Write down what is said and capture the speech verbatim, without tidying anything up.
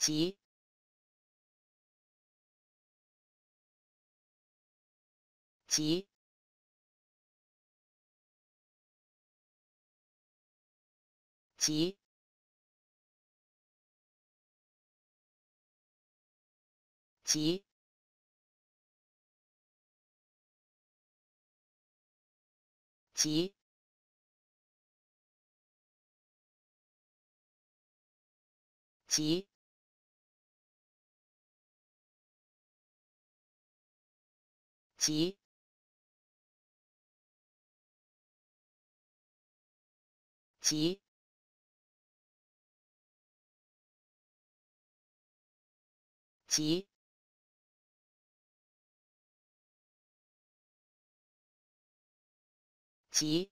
及及及及及及及及及及